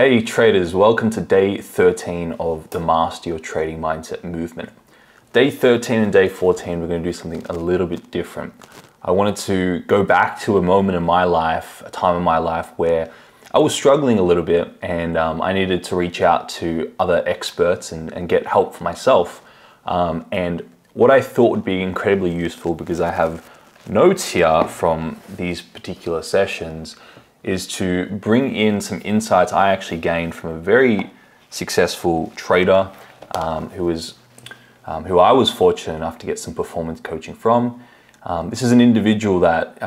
Hey traders, welcome to day 13 of the Master Your Trading Mindset movement. Day 13 and day 14, we're gonna do something a little bit different. I wanted to go back to a moment in my life, a time in my life where I was struggling a little bit and I needed to reach out to other experts and get help for myself. And what I thought would be incredibly useful, because I have notes here from these particular sessions, is to bring in some insights I actually gained from a very successful trader who I was fortunate enough to get some performance coaching from. This is an individual that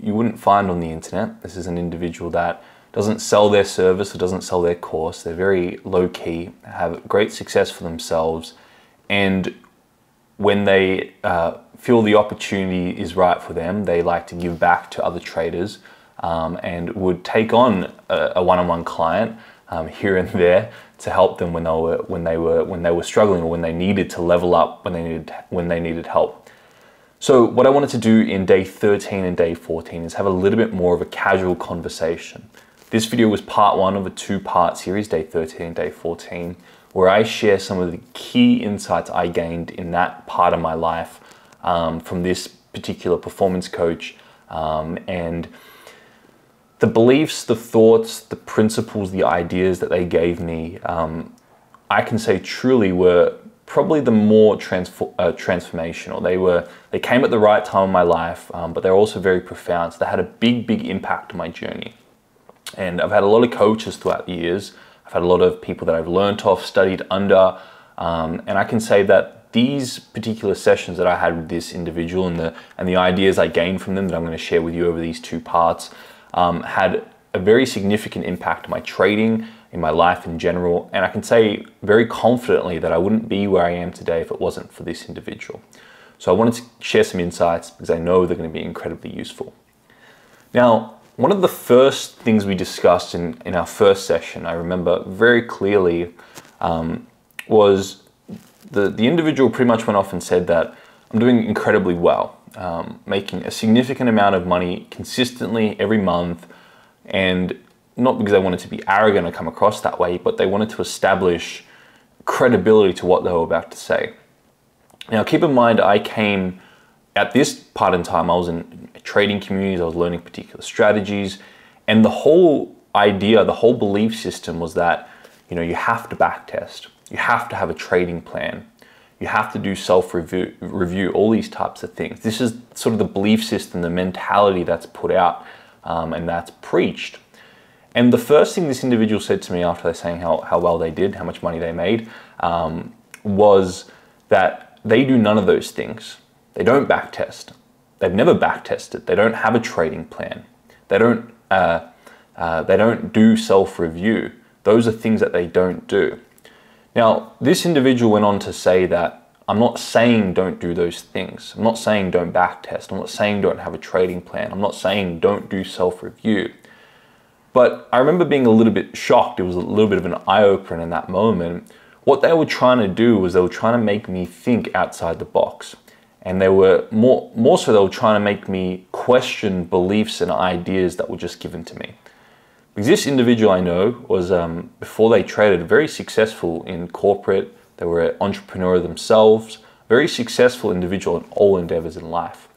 you wouldn't find on the internet. This is an individual that doesn't sell their service or doesn't sell their course. They're very low-key, have great success for themselves, and when they feel the opportunity is right for them, they like to give back to other traders. And would take on a one-on-one client here and there to help them when they were struggling, or when they needed to level up, when they needed help. So what I wanted to do in day 13 and day 14 is have a little bit more of a casual conversation. This video was part one of a two-part series, day 13 and day 14, where I share some of the key insights I gained in that part of my life from this particular performance coach, and the beliefs, the thoughts, the principles, the ideas that they gave me, I can say truly were probably the more transformational. They came at the right time in my life, but they're also very profound. So they had a big, big impact on my journey. And I've had a lot of coaches throughout the years. I've had a lot of people that I've learnt off, studied under, and I can say that these particular sessions that I had with this individual and the ideas I gained from them that I'm going to share with you over these two parts had a very significant impact on my trading, in my life in general, and I can say very confidently that I wouldn't be where I am today if it wasn't for this individual. So I wanted to share some insights because I know they're going to be incredibly useful. Now, one of the first things we discussed in our first session, I remember very clearly, was the individual pretty much went off and said that I'm doing incredibly well. Making a significant amount of money consistently every month, and not because they wanted to be arrogant or come across that way, but they wanted to establish credibility to what they were about to say. Now, keep in mind, I came at this part in time, I was in trading communities, I was learning particular strategies, and the whole idea, the whole belief system was that, you know, you have to backtest, you have to have a trading plan. You have to do self-review, all these types of things. This is sort of the belief system, the mentality that's put out and that's preached. And the first thing this individual said to me after they're saying how well they did, how much money they made, was that they do none of those things. They don't backtest. They've never backtested. They don't have a trading plan. They don't do self-review. Those are things that they don't do. Now, this individual went on to say that I'm not saying don't do those things. I'm not saying don't backtest. I'm not saying don't have a trading plan. I'm not saying don't do self-review. But I remember being a little bit shocked. It was a little bit of an eye-opener in that moment. What they were trying to do was they were trying to make me think outside the box. And they were more so they were trying to make me question beliefs and ideas that were just given to me. Because this individual I know was, before they traded, very successful in corporate. They were an entrepreneur themselves, very successful individual in all endeavors in life.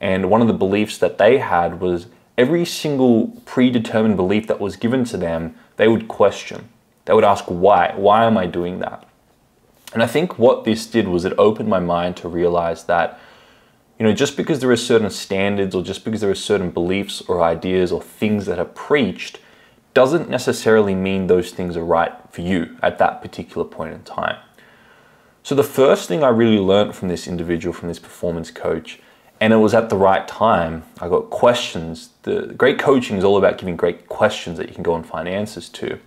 And one of the beliefs that they had was every single predetermined belief that was given to them, they would question. They would ask, why? Why am I doing that? And I think what this did was it opened my mind to realize that, you know, just because there are certain standards or just because there are certain beliefs or ideas or things that are preached, doesn't necessarily mean those things are right for you at that particular point in time. So the first thing I really learned from this individual, from this performance coach, and it was at the right time, I got questions. The great coaching is all about giving great questions that you can go and find answers to.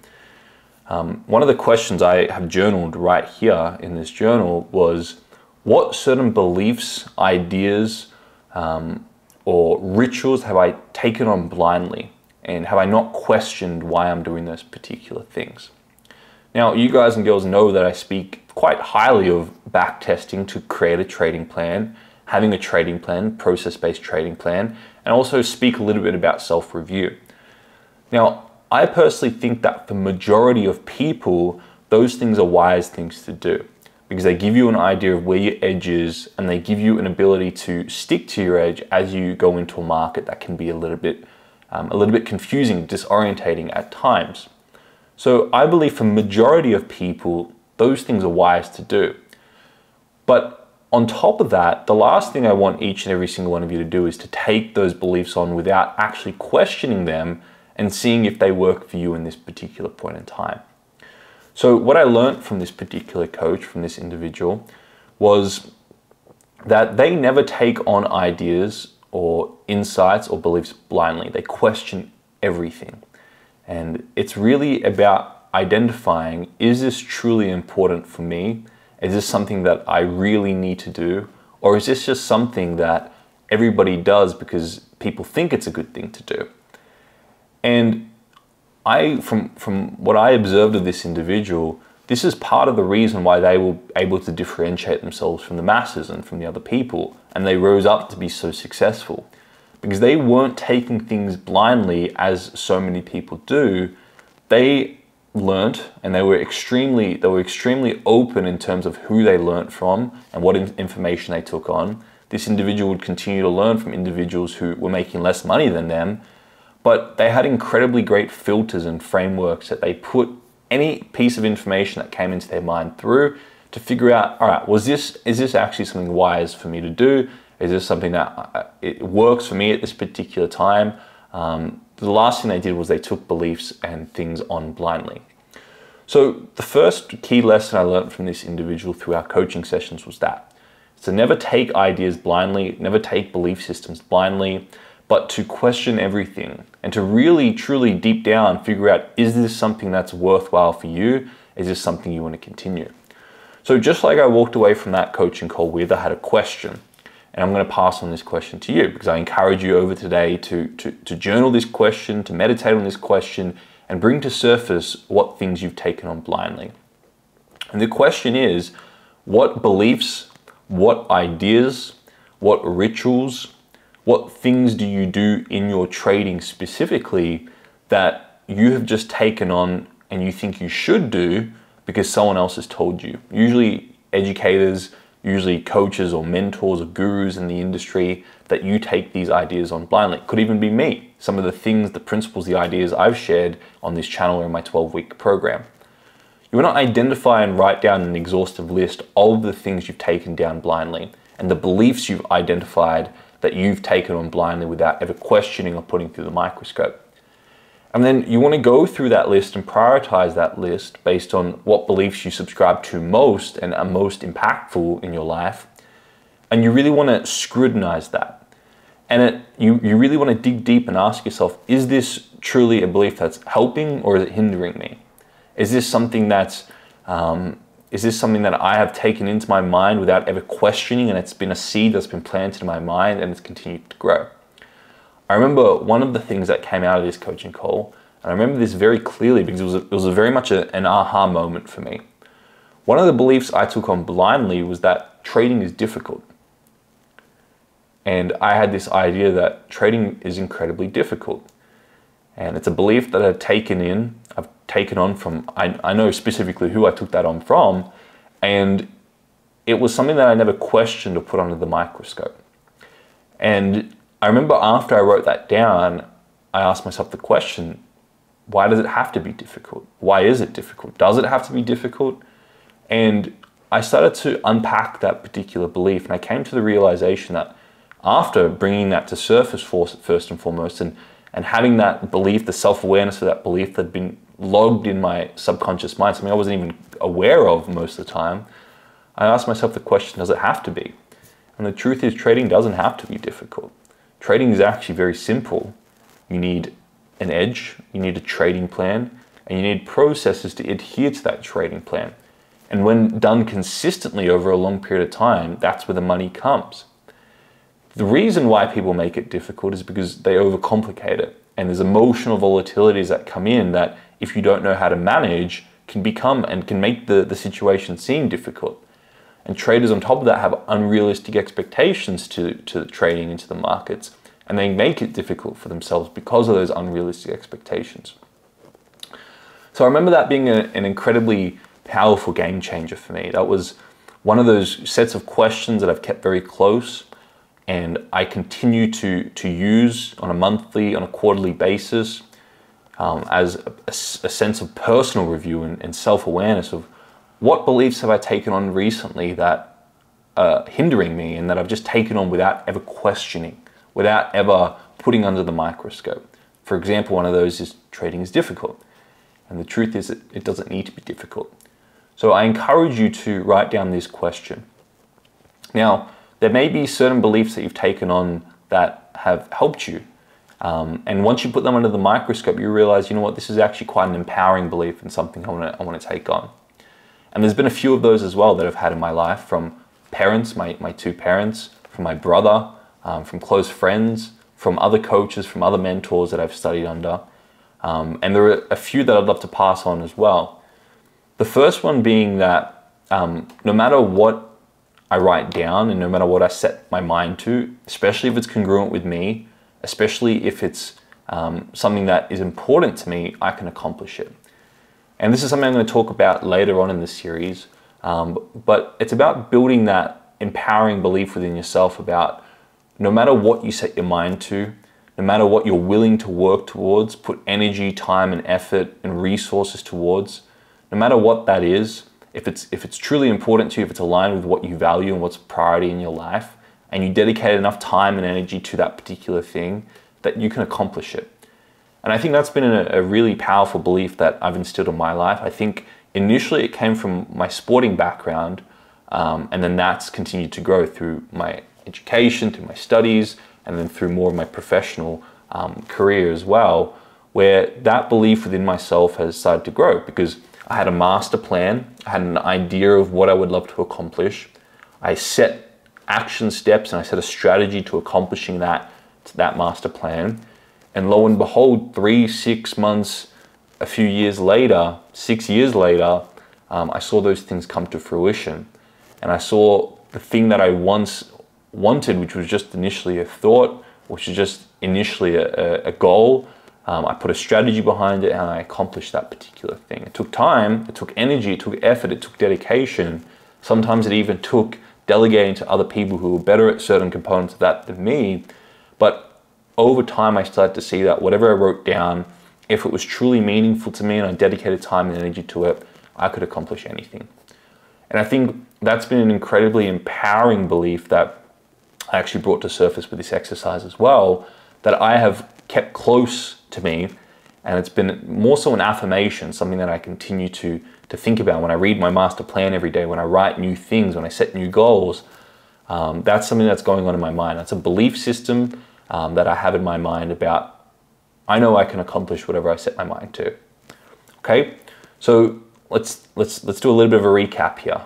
One of the questions I have journaled right here in this journal was, what certain beliefs, ideas, or rituals have I taken on blindly? And have I not questioned why I'm doing those particular things? Now, you guys and girls know that I speak quite highly of backtesting to create a trading plan, having a trading plan, process-based trading plan, and also speak a little bit about self-review. Now, I personally think that for the majority of people, those things are wise things to do because they give you an idea of where your edge is and they give you an ability to stick to your edge as you go into a market that can be a little bit confusing, disorientating at times. So I believe for the majority of people, those things are wise to do. But on top of that, the last thing I want each and every single one of you to do is to take those beliefs on without actually questioning them and seeing if they work for you in this particular point in time. So what I learned from this particular coach, from this individual, was that they never take on ideas or insights or beliefs blindly. They question everything. And it's really about identifying, is this truly important for me? Is this something that I really need to do? Or is this just something that everybody does because people think it's a good thing to do? And I, from what I observed of this individual, this is part of the reason why they were able to differentiate themselves from the masses and from the other people, and they rose up to be so successful. Because they weren't taking things blindly as so many people do. They learnt, and they were extremely open in terms of who they learnt from and what information they took on. This individual would continue to learn from individuals who were making less money than them, but they had incredibly great filters and frameworks that they put any piece of information that came into their mind through to figure out, all right, is this actually something wise for me to do? Is this something that it works for me at this particular time? The last thing they did was they took beliefs and things on blindly. So the first key lesson I learned from this individual through our coaching sessions was that. So never take ideas blindly, never take belief systems blindly, but to question everything and to really, truly deep down figure out, is this something that's worthwhile for you? Is this something you want to continue? So just like I walked away from that coaching call with, I had a question. And I'm going to pass on this question to you because I encourage you over today to journal this question, to meditate on this question, and bring to surface what things you've taken on blindly. And the question is, what beliefs, what ideas, what rituals, what things do you do in your trading specifically that you have just taken on and you think you should do because someone else has told you? Usually educators, usually coaches or mentors or gurus in the industry that you take these ideas on blindly. Could even be me, some of the things, the principles, the ideas I've shared on this channel or in my 12-week program. You want to identify and write down an exhaustive list of the things you've taken down blindly and the beliefs you've identified that you've taken on blindly without ever questioning or putting through the microscope. And then you want to go through that list and prioritize that list based on what beliefs you subscribe to most and are most impactful in your life. And you really want to scrutinize that. And you really want to dig deep and ask yourself, is this truly a belief that's helping or is it hindering me? Is this something that's, is this something that I have taken into my mind without ever questioning and it's been a seed that's been planted in my mind and it's continued to grow? I remember one of the things that came out of this coaching call, and I remember this very clearly because it was very much an aha moment for me. One of the beliefs I took on blindly was that trading is difficult. And I had this idea that trading is incredibly difficult. And it's a belief that I've taken on from, I know specifically who I took that on from, and it was something that I never questioned or put under the microscope. And I remember after I wrote that down, I asked myself the question, why does it have to be difficult? Why is it difficult? Does it have to be difficult? And I started to unpack that particular belief, and I came to the realization that after bringing that to surface first and foremost, and having that belief, the self-awareness of that belief that had been logged in my subconscious mind, something I wasn't even aware of most of the time, I asked myself the question, does it have to be? And the truth is, trading doesn't have to be difficult. Trading is actually very simple. You need an edge, you need a trading plan, and you need processes to adhere to that trading plan. And when done consistently over a long period of time, that's where the money comes. The reason why people make it difficult is because they overcomplicate it. And there's emotional volatilities that come in that if you don't know how to manage, can become and can make the situation seem difficult. And traders on top of that have unrealistic expectations to the trading into the markets. And they make it difficult for themselves because of those unrealistic expectations. So I remember that being an incredibly powerful game changer for me. That was one of those sets of questions that I've kept very close, and I continue to use on a monthly, on a quarterly basis as a sense of personal review and self-awareness of what beliefs have I taken on recently that are hindering me and that I've just taken on without ever questioning, without ever putting under the microscope. For example, one of those is trading is difficult. And the truth is that it doesn't need to be difficult. So I encourage you to write down this question. Now, there may be certain beliefs that you've taken on that have helped you. And once you put them under the microscope, you realize, you know what, this is actually quite an empowering belief and something I want to take on. And there's been a few of those as well that I've had in my life, from parents, my two parents, from my brother, from close friends, from other coaches, from other mentors that I've studied under. And there are a few that I'd love to pass on as well. The first one being that no matter what I write down and no matter what I set my mind to, especially if it's congruent with me, especially if it's something that is important to me, I can accomplish it. And this is something I'm going to talk about later on in this series, but it's about building that empowering belief within yourself about no matter what you set your mind to, no matter what you're willing to work towards, put energy, time and effort and resources towards, no matter what that is, if it's truly important to you, if it's aligned with what you value and what's a priority in your life, and you dedicate enough time and energy to that particular thing, that you can accomplish it. And I think that's been a really powerful belief that I've instilled in my life. I think initially it came from my sporting background, and then that's continued to grow through my education, through my studies, and then through more of my professional career as well, where that belief within myself has started to grow because I had a master plan, I had an idea of what I would love to accomplish. I set action steps and I set a strategy to accomplishing that master plan. And lo and behold, 3, 6 months, a few years later, 6 years later, I saw those things come to fruition. And I saw the thing that I once wanted, which was just initially a thought, which is just initially a goal. I put a strategy behind it and I accomplished that particular thing. It took time, it took energy, it took effort, it took dedication. Sometimes it even took delegating to other people who were better at certain components of that than me. But over time, I started to see that whatever I wrote down, if it was truly meaningful to me and I dedicated time and energy to it, I could accomplish anything. And I think that's been an incredibly empowering belief that I actually brought to surface with this exercise as well, that I have kept close to me, and it's been more so an affirmation, something that I continue to think about when I read my master plan every day, when I write new things, when I set new goals. That's something that's going on in my mind. That's a belief system that I have in my mind about, I know I can accomplish whatever I set my mind to. Okay, so let's do a little bit of a recap here.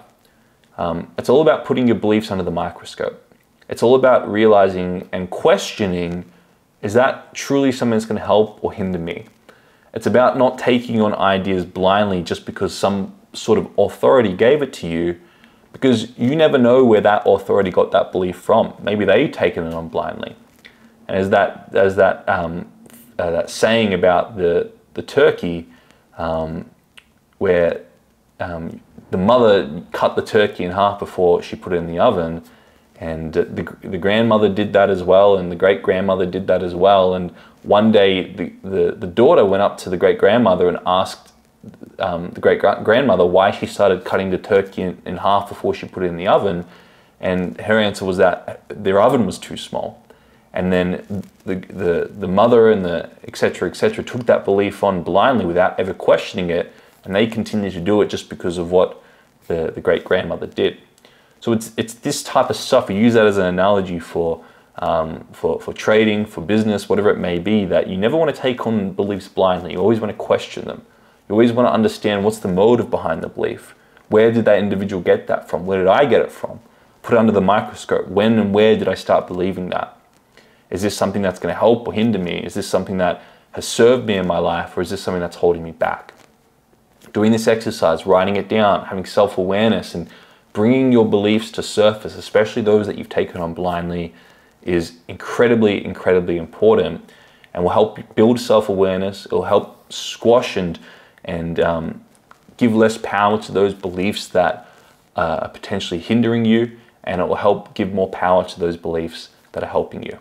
It's all about putting your beliefs under the microscope. It's all about realizing and questioning, is that truly something that's going to help or hinder me? It's about not taking on ideas blindly just because some sort of authority gave it to you, because you never know where that authority got that belief from. Maybe they've taken it on blindly. And as that saying about the turkey, where the mother cut the turkey in half before she put it in the oven, and the grandmother did that as well, and the great-grandmother did that as well. And one day the daughter went up to the great-grandmother and asked the great-grandmother why she started cutting the turkey in half before she put it in the oven. And her answer was that their oven was too small. And then the mother and the et cetera took that belief on blindly without ever questioning it, and they continued to do it just because of what the great-grandmother did. So it's this type of stuff. We use that as an analogy for trading, for business, whatever it may be, that you never want to take on beliefs blindly. You always want to question them. You always want to understand what's the motive behind the belief. Where did that individual get that from? Where did I get it from? Put it under the microscope. When and where did I start believing that? Is this something that's going to help or hinder me? Is this something that has served me in my life, or is this something that's holding me back? Doing this exercise, writing it down, having self-awareness, and bringing your beliefs to surface, especially those that you've taken on blindly, is incredibly, incredibly important, and will help build self-awareness. It'll help squash and and give less power to those beliefs that are potentially hindering you, and it will help give more power to those beliefs that are helping you.